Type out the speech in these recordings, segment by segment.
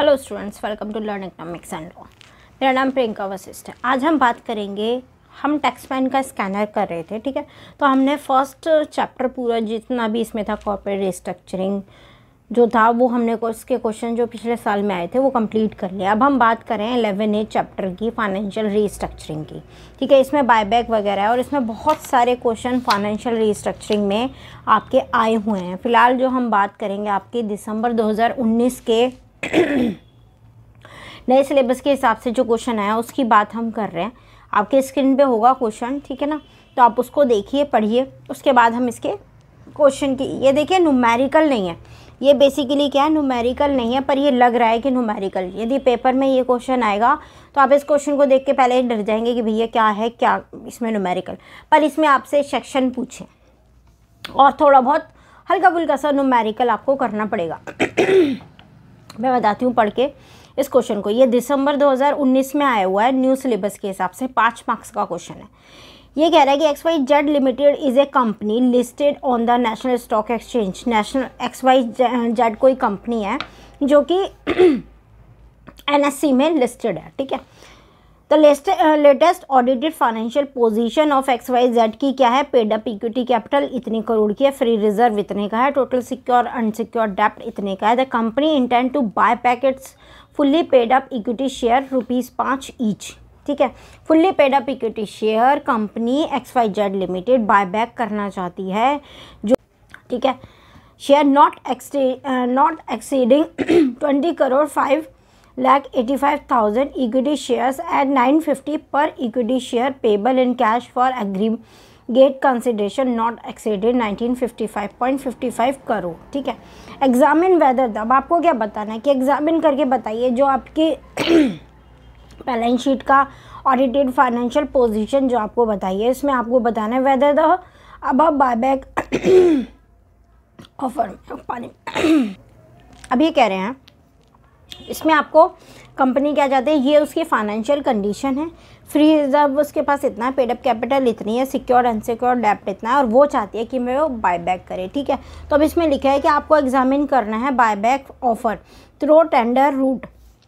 Hello students, welcome to learn economics and law. मेरा नाम प्रियंका वशिष्ठ है। आज हम बात करेंगे, हम टैक्स पैन का स्कैनर कर रहे थे, ठीक है। तो हमने फर्स्ट चैप्टर पूरा जितना भी इसमें था कॉर्पोरेट रिस्ट्रक्चरिंग जो था वो हमने उसके क्वेश्चन जो पिछले साल में आए थे वो कंप्लीट कर लिया। अब हम बात करें 11A चैप्टर की, फाइनेंशियल रीस्ट्रक्चरिंग की, ठीक है। इसमें बायबैक वगैरह है और इसमें बहुत सारे क्वेश्चन फाइनेंशियल रीस्ट्रक्चरिंग में आपके आए हुए हैं। फिलहाल जो हम बात करेंगे आपके दिसंबर 2019 के नए सिलेबस के हिसाब से जो क्वेश्चन आया उसकी बात हम कर रहे हैं। आपके स्क्रीन पे होगा क्वेश्चन, ठीक है ना, तो आप उसको देखिए, पढ़िए। उसके बाद हम इसके क्वेश्चन की, ये देखिए न्यूमेरिकल नहीं है, ये बेसिकली क्या है, न्यूमेरिकल नहीं है पर ये लग रहा है कि न्यूमेरिकल। यदि पेपर में ये क्वेश्चन आएगा तो आप इस क्वेश्चन को देख के पहले ही डर जाएंगे कि भैया क्या है, क्या इसमें न्यूमेरिकल। पर इसमें आपसे सेक्शन पूछें और थोड़ा बहुत हल्का फुल्का सा न्यूमेरिकल आपको करना पड़ेगा। मैं बताती हूँ पढ़ के इस क्वेश्चन को। ये दिसंबर 2019 में आया हुआ है, न्यू सिलेबस के हिसाब से 5 मार्क्स का क्वेश्चन है। ये कह रहा है कि XYZ limited is a company listed on the national stock exchange. National XYZ कोई कंपनी है जो कि NSE में लिस्टेड है, ठीक है। The latest audited financial position of XYZ की क्या है, पेड अप इक्विटी कैपिटल इतनी करोड़ की है, फ्री रिजर्व इतने का है, टोटल सिक्योर अनसिक्योर डेप्ट इतने का है। The company intend to buy packets fully paid up equity share ₹5 each, ठीक है। Fully paid up equity share company XYZ limited buyback करना चाहती है जो, ठीक है, share not exceeding 20,05,85,000 equity shares at 950 per equity share payable in cash for aggregate consideration not exceeded 1955.55 crore, ठीक है। एग्जामिन वेदर, अब आपको क्या बताना है कि एग्जामिन करके बताइए जो आपकी बैलेंस शीट का ऑडिटेड फाइनेंशियल पोजीशन जो आपको बताइए, इसमें आपको बताना है whether the above buyback offer. अब ये कह रहे हैं इसमें आपको कंपनी क्या चाहते हैं, ये उसकी फाइनेंशियल कंडीशन है, फ्री रिजर्व उसके पास इतना है, पेडअप कैपिटल इतनी है, सिक्योर अनसिक्योर डेप्ट इतना है और वो चाहती है कि मैं वो बायबैक करे, ठीक है। तो अब इसमें लिखा है कि आपको एग्जामिन करना है buyback offer through tender route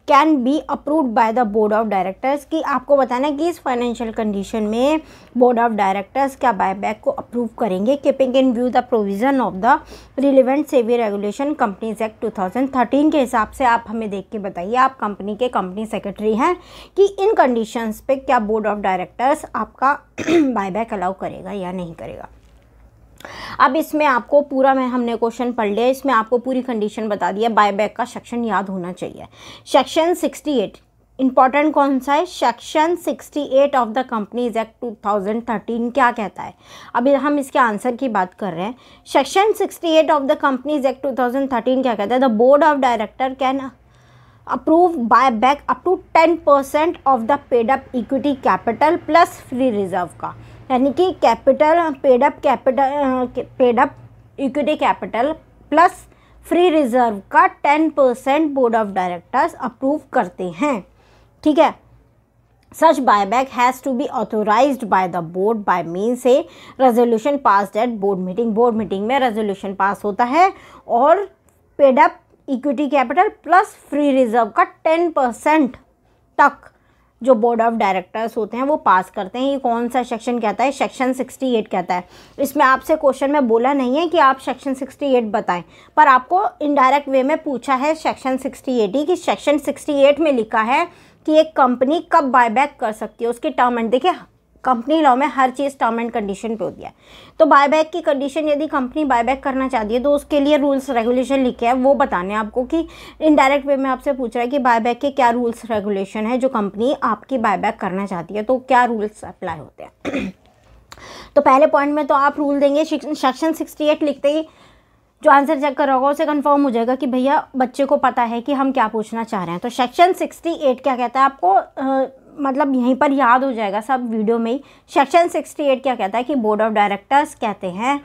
can be approved by the board of directors, कि आपको बताना है कि इस फाइनेंशियल कंडीशन में बोर्ड ऑफ डायरेक्टर्स क्या बायबैक को अप्रूव करेंगे, keeping in view the provision of the relevant SEBI regulation companies act 2013 के हिसाब से। आप हमें देख के बताइए, आप कंपनी के कंपनी सेक्रेटरी हैं, कि इन कंडीशंस पे क्या बोर्ड ऑफ डायरेक्टर्स आपका बायबैक अलाउ करेगा या नहीं करेगा। अब इसमें आपको पूरा, मैं हमने क्वेश्चन पढ़ लिया, इसमें आपको पूरी कंडीशन बता दिया। बायबैक का सेक्शन याद होना चाहिए। सेक्शन 68 इंपॉर्टेंट कौन सा है, section 68 of the companies act 2013 क्या कहता है। अभी हम इसके आंसर की बात कर रहे हैं। Section 68 of the companies act 2013 क्या कहता है, the board of director can approve buyback up to 10% of the paid up equity capital plus free reserve का, यानी कि capital paid up equity capital plus free reserve का 10% board of directors approve करते हैं, ठीक है। सच buyback has to be authorised by the board by means a resolution pass at board meeting. Board meeting में resolution pass होता है और paid up equity capital plus free reserve का 10% तक जो बोर्ड ऑफ डायरेक्टर्स होते हैं वो पास करते हैं। ये कौन सा सेक्शन कहता है, सेक्शन 68 कहता है। इसमें आपसे क्वेश्चन में बोला नहीं है कि आप सेक्शन 68 बताएं, पर आपको इनडायरेक्ट वे में पूछा है सेक्शन 68 ही, कि सेक्शन 68 में लिखा है कि एक कंपनी कब बायबैक कर सकती है, उसकी टर्म एंड, देखिए कंपनी लॉ में हर चीज़ टर्म एंड कंडीशन पे होती है। तो बायबैक की कंडीशन, यदि कंपनी बायबैक करना चाहती है तो उसके लिए रूल्स रेगुलेशन लिखे हैं, वो बताने आपको, कि इनडायरेक्ट वे में आपसे पूछ रहा है कि बायबैक के क्या रूल्स रेगुलेशन है जो कंपनी आपकी बायबैक करना चाहती है, तो क्या रूल्स अप्लाई होते हैं। तो पहले पॉइंट में तो आप रूल देंगे, सेक्शन 68 लिखते ही जो आंसर चेक कर रहा होगा उसे कंफर्म हो जाएगा कि भैया बच्चे को पता है कि हम क्या पूछना चाह रहे हैं। तो सेक्शन 68 क्या कहता है आपको, मतलब यहीं पर याद हो जाएगा सब वीडियो में ही। सेक्शन 68 क्या कहता है कि बोर्ड ऑफ डायरेक्टर्स कहते हैं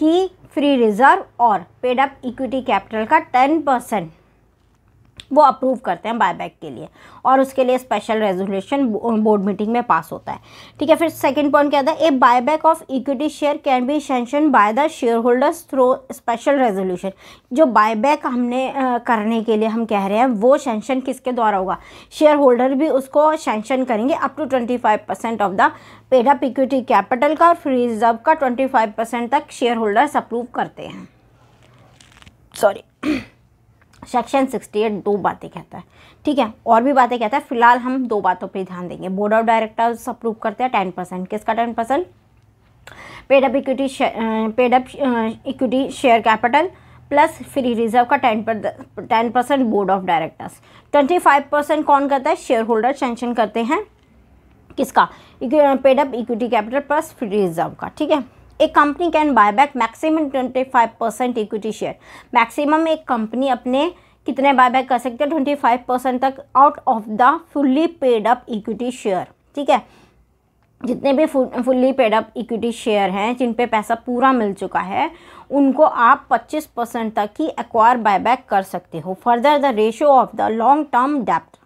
कि फ्री रिजर्व और पेड अप इक्विटी कैपिटल का 10% वो अप्रूव करते हैं बायबैक के लिए, और उसके लिए स्पेशल रेजोल्यूशन बोर्ड मीटिंग में पास होता है। ठीक है, फिर सेकंड पॉइंट क्या था, a buyback of equity share can be sanction by the share holders through special resolution. जो बायबैक हमने करने के लिए हम कह रहे हैं वो सैंक्शन किसके द्वारा होगा, शेयर होल्डर भी उसको सैंक्शन करेंगे up to 25% of the paid up equity capital का, और फ्री रिजर्व का 25% तक शेयर होल्डर्स अप्रूव करते हैं। सॉरी, सेक्शन 68 दो बातें कहता है, ठीक है, और भी बातें कहता है, फिलहाल हम दो बातों पर ध्यान देंगे। बोर्ड ऑफ डायरेक्टर्स अप्रूव करते हैं 10%, किसका 10%, paid up equity share capital plus free reserve का 10% बोर्ड ऑफ डायरेक्टर्स। 25% कौन करता है, शेयर होल्डर सैंक्शन करते हैं, किसका, paid up equity capital plus free reserve का। ठीक है, एक company can buy back maximum 25% equity share. Maximum एक कंपनी अपने कितने बाय बैक कर सकते हैं, 25% तक out of the fully paid up equity share. ठीक है, जितने भी fully paid up equity share हैं जिन पे पैसा पूरा मिल चुका है उनको आप 25% तक ही एक्वायर बायबैक कर सकते हो। Further the ratio of the long term डेप्ट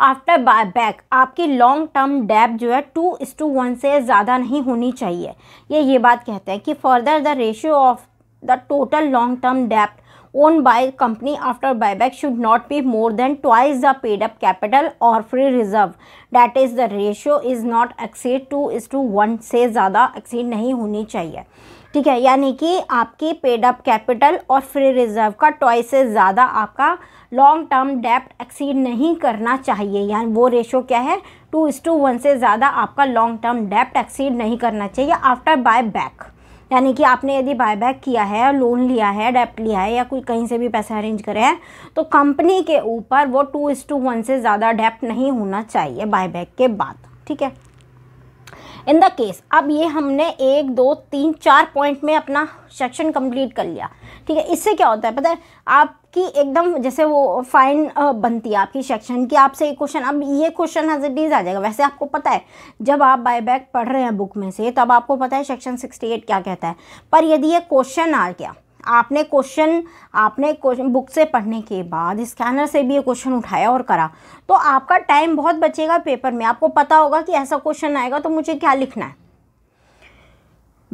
आफ्टर बायबैक, आपकी लॉन्ग टर्म डेब्ट जो है 2:1 से ज़्यादा नहीं होनी चाहिए। ये बात कहते हैं कि further the ratio of the total long term डेब्ट own by company after buyback should not be more than twice the paid up capital और free reserve, that is the ratio is not exceed 2:1 से ज़्यादा exceed नहीं होनी चाहिए। ठीक है, यानी कि आपकी पेड अप कैपिटल और फ्री रिजर्व का ट्वाइस से ज़्यादा आपका लॉन्ग टर्म डेप्ट एक्सीड नहीं करना चाहिए, यानी वो रेशो क्या है, 2:1 से ज़्यादा आपका लॉन्ग टर्म डेप्ट एक्सीड नहीं करना चाहिए आफ्टर बाय बैक। यानी कि आपने यदि बाय बैक किया है, लोन लिया है, डेप्ट लिया है, या कोई कहीं से भी पैसा अरेंज करे हैं तो कंपनी के ऊपर वो 2:1 से ज़्यादा डेप्ट नहीं होना चाहिए बाय बैक के बाद। ठीक है, इन द केस, अब ये हमने 1, 2, 3, 4 पॉइंट में अपना सेक्शन कंप्लीट कर लिया। ठीक है, इससे क्या होता है पता है, आपकी एकदम जैसे वो फाइन बनती है आपकी सेक्शन की, आपसे एक क्वेश्चन, अब ये क्वेश्चन एज इट इज आ जाएगा। वैसे आपको पता है जब आप बायबैक पढ़ रहे हैं बुक में से तब आपको पता है सेक्शन 68 क्या कहता है, पर यदि ये क्वेश्चन आ गया, आपने क्वेश्चन बुक से पढ़ने के बाद स्कैनर से भी ये क्वेश्चन उठाया और करा, तो आपका टाइम बहुत बचेगा पेपर में। आपको पता होगा कि ऐसा क्वेश्चन आएगा तो मुझे क्या लिखना है।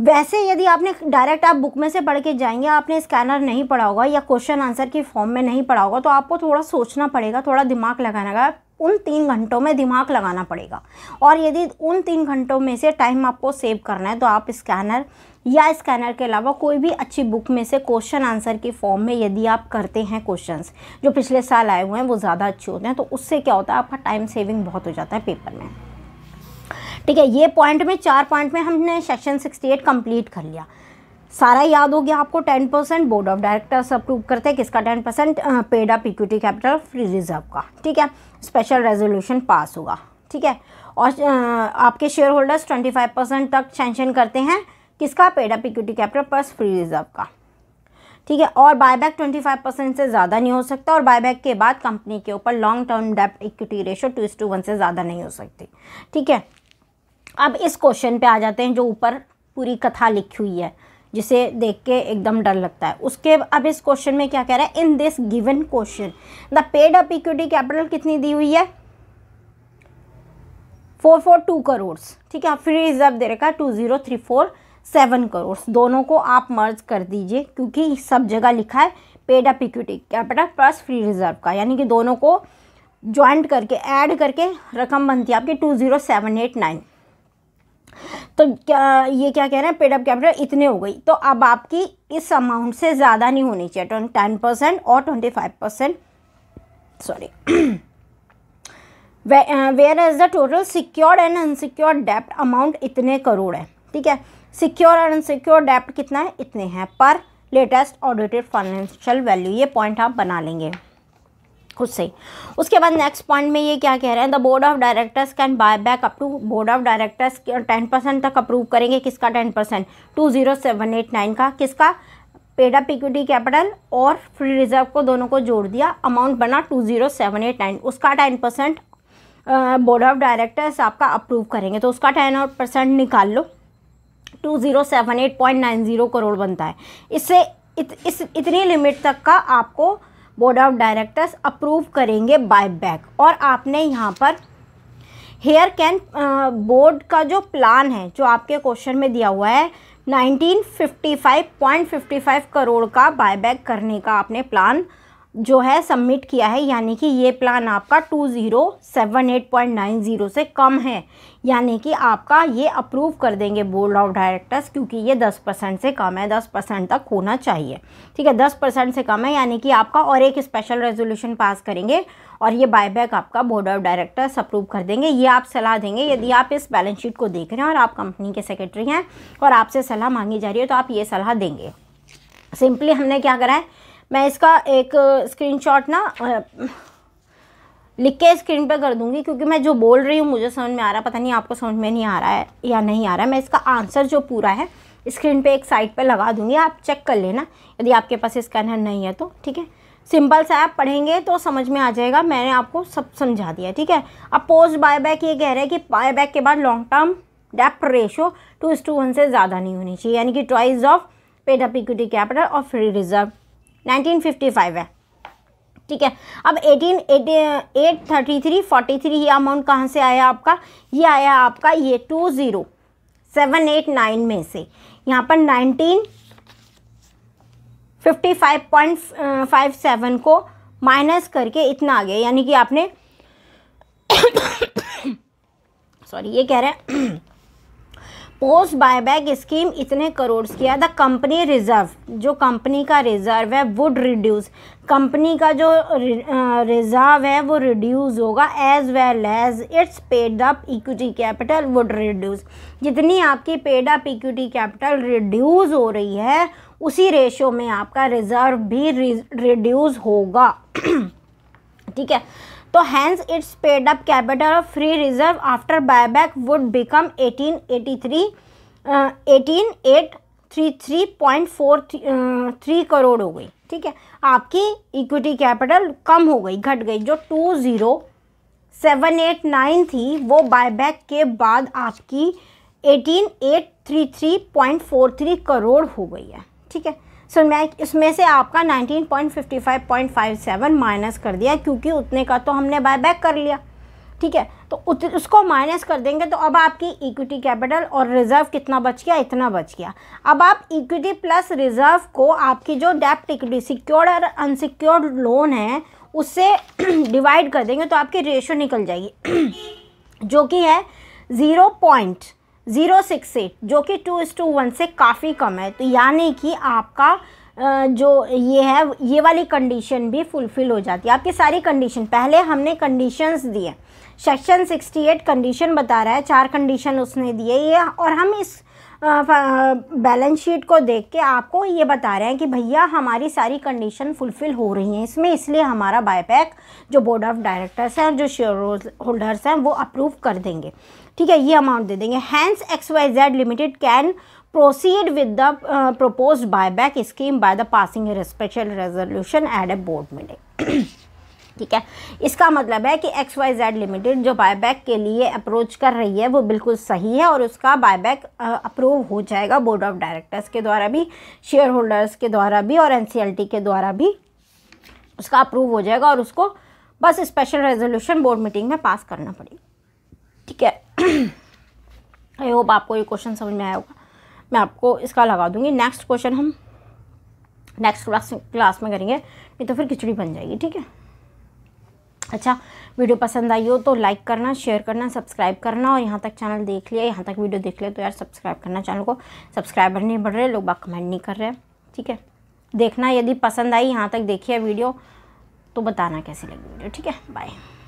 वैसे यदि आपने डायरेक्ट आप बुक में से पढ़ के जाएंगे, आपने स्कैनर नहीं पढ़ा होगा या क्वेश्चन आंसर की फॉर्म में नहीं पढ़ा होगा, तो आपको थोड़ा सोचना पड़ेगा, थोड़ा दिमाग लगाना है, उन 3 घंटों में दिमाग लगाना पड़ेगा। और यदि उन 3 घंटों में से टाइम आपको सेव करना है तो आप स्कैनर या स्कैनर के अलावा कोई भी अच्छी बुक में से क्वेश्चन आंसर की फॉर्म में यदि आप करते हैं क्वेश्चंस जो पिछले साल आए हुए हैं वो ज़्यादा अच्छे होते हैं, तो उससे क्या होता है आपका टाइम सेविंग बहुत हो जाता है पेपर में। ठीक है, ये पॉइंट में 4 पॉइंट में हमने सेक्शन 68 कंप्लीट कर लिया, सारा याद हो गया आपको। 10% बोर्ड ऑफ डायरेक्टर्स अप्रूव करते हैं, किसका 10%, paid up equity capital free reserve का। ठीक है, स्पेशल रेजोल्यूशन पास होगा। ठीक है, और आपके शेयर होल्डर्स 25% तक सैंक्शन करते हैं, किसका, paid up equity capital plus free reserve का। ठीक है, और बायबैक 25% से ज़्यादा नहीं हो सकता, और बायबैक के बाद कंपनी के ऊपर लॉन्ग टर्म डेप्ट इक्विटी रेशो 2:1 से ज़्यादा नहीं हो सकती। ठीक है, अब इस क्वेश्चन पे आ जाते हैं जो ऊपर पूरी कथा लिखी हुई है, जिसे देख के एकदम डर लगता है उसके। अब इस क्वेश्चन में क्या कह रहा है, in this given question the paid up equity capital कितनी दी हुई है, 442 करोड़। ठीक है, फ्री रिजर्व दे रखा है 2,037 करोड़। दोनों को आप मर्ज कर दीजिए क्योंकि सब जगह लिखा है paid up equity capital plus free reserve का, यानी कि दोनों को ज्वाइंट करके ऐड करके रकम बनती है आपकी 20,789। तो क्या ये क्या कह रहे हैं, पेड अप कैपिटल इतने हो गई, तो अब आपकी इस अमाउंट से ज़्यादा नहीं होनी चाहिए, 10% और 25%। Sorry, where as the total secured and unsecured डेप्ट अमाउंट इतने करोड़ है। ठीक है, सिक्योर और अनसिक्योर्ड डेप्ट कितना है, इतने हैं पर लेटेस्ट ऑडिटेड फाइनेंशियल वैल्यू। ये पॉइंट आप बना लेंगे खुद से। उसके बाद नेक्स्ट पॉइंट में ये क्या कह रहे हैं, the board of directors can buy back up to, board of directors 10% तक अप्रूव करेंगे, किसका 10%, 20,789 का, किसका, पेड अप इक्विटी कैपिटल और फ्री रिजर्व को दोनों को जोड़ दिया, अमाउंट बना 20,789, उसका 10% बोर्ड ऑफ डायरेक्टर्स आपका अप्रूव करेंगे, तो उसका 10% निकाल लो, 20,789 करोड़ बनता है। इससे इतनी लिमिट तक का आपको बोर्ड ऑफ डायरेक्टर्स अप्रूव करेंगे बाय बैक। और आपने यहाँ पर हेयर कैन बोर्ड का जो प्लान है जो आपके क्वेश्चन में दिया हुआ है 1955.55 करोड़ का बायबैक करने का आपने प्लान जो है सबमिट किया है, यानी कि ये प्लान आपका 2078.90 से कम है, यानी कि आपका ये अप्रूव कर देंगे बोर्ड ऑफ डायरेक्टर्स क्योंकि ये 10% से कम है, 10% तक होना चाहिए, ठीक है, 10% से कम है, यानी कि आपका और एक स्पेशल रेजोल्यूशन पास करेंगे और ये बायबैक आपका बोर्ड ऑफ डायरेक्टर्स अप्रूव कर देंगे। ये आप सलाह देंगे, यदि आप इस बैलेंस शीट को देख रहे हैं और आप कंपनी के सेक्रेटरी हैं और आपसे सलाह मांगी जा रही है तो आप ये सलाह देंगे। सिंपली हमने क्या करा है, मैं इसका एक स्क्रीनशॉट ना लिख के स्क्रीन पे कर दूंगी क्योंकि मैं जो बोल रही हूँ मुझे समझ में आ रहा है, पता नहीं आपको समझ में नहीं आ रहा है या नहीं आ रहा है। मैं इसका आंसर जो पूरा है स्क्रीन पे एक साइड पे लगा दूंगी, आप चेक कर लेना यदि आपके पास स्कैनर नहीं है तो, ठीक है, सिंपल सा आप पढ़ेंगे तो समझ में आ जाएगा, मैंने आपको सब समझा दिया, ठीक है। अब पोस्ट बायबैक ये कह रहे हैं कि बायबैक के बाद लॉन्ग टर्म डेप्ट रेशो 2:1 से ज़्यादा नहीं होनी चाहिए, यानी कि twice of paid up equity capital और फ्री रिजर्व 1955 है, ठीक है। अब 1883-43 ये अमाउंट कहाँ से आया आपका, ये आया आपका ये 20,789 में से, यहाँ पर 1955.57 को माइनस करके इतना आ गया, यानी कि आपने सॉरी ये कह रहे हैं पोस्ट बायबैक स्कीम इतने करोड़ की है। द कंपनी रिजर्व, जो कंपनी का रिजर्व है वुड रिड्यूस, कंपनी का जो रिजर्व है वो रिड्यूस होगा, as well as its paid up equity capital would reduce, जितनी आपकी paid up equity capital reduce हो रही है उसी रेशो में आपका रिजर्व भी रिड्यूस होगा, ठीक है। तो hence its paid up capital of free reserve after buyback would become 1883.43 crore हो गई, ठीक है, आपकी इक्विटी कैपिटल कम हो गई, घट गई, जो 20,789 थी वो बायबैक के बाद आपकी 18,833.43 करोड़ हो गई है, ठीक है। सो मैं इसमें से आपका 19.55.57 माइनस कर दिया क्योंकि उतने का तो हमने बायबैक कर लिया, ठीक है, तो उसको माइनस कर देंगे तो अब आपकी इक्विटी कैपिटल और रिजर्व कितना बच गया, इतना बच गया। अब आप इक्विटी प्लस रिजर्व को आपकी जो डेप्ट इक्विटी सिक्योर्ड और अनसिक्योर्ड लोन है उससे डिवाइड कर देंगे तो आपकी रेशो निकल जाएगी जो कि है 0.068 जो कि 2:1 से काफ़ी कम है, तो यानी कि आपका जो ये है ये वाली कंडीशन भी फुलफ़िल हो जाती है, आपकी सारी कंडीशन। पहले हमने कंडीशंस दिए, सेक्शन 68 कंडीशन बता रहा है, 4 कंडीशन उसने दिए ये, और हम इस बैलेंस शीट को देख के आपको ये बता रहे हैं कि भैया हमारी सारी कंडीशन फुलफ़िल हो रही हैं इसमें, इसलिए हमारा बायबैक जो बोर्ड ऑफ डायरेक्टर्स हैं और जो शेयर होल्डर्स हैं वो अप्रूव कर देंगे, ठीक है, ये अमाउंट दे देंगे। Hence XYZ limited can proceed with the proposed buyback scheme by the passing special resolution at a board meeting, ठीक है। इसका मतलब है कि XYZ लिमिटेड जो बायबैक के लिए अप्रोच कर रही है वो बिल्कुल सही है और उसका बायबैक अप्रूव हो जाएगा बोर्ड ऑफ डायरेक्टर्स के द्वारा भी, शेयर होल्डर्स के द्वारा भी और NCLT के द्वारा भी उसका अप्रूव हो जाएगा और उसको बस स्पेशल रेजोल्यूशन बोर्ड मीटिंग में पास करना पड़ेगा, ठीक है। आई होप आपको ये क्वेश्चन समझ में आया होगा, मैं आपको इसका लगा दूंगी। नेक्स्ट क्वेश्चन हम नेक्स्ट क्लास में करेंगे, नहीं तो फिर खिचड़ी बन जाएगी, ठीक है। अच्छा, वीडियो पसंद आई हो तो लाइक करना, शेयर करना, सब्सक्राइब करना, और यहाँ तक चैनल देख लिया, यहाँ तक वीडियो देख लिया तो यार सब्सक्राइब करना चैनल को, सब्सक्राइबर नहीं बढ़ रहे, लोग बात कमेंट नहीं कर रहे, ठीक है। देखना, यदि पसंद आई यहाँ तक देखिए वीडियो तो बताना कैसी लगी वीडियो, ठीक है, बाय।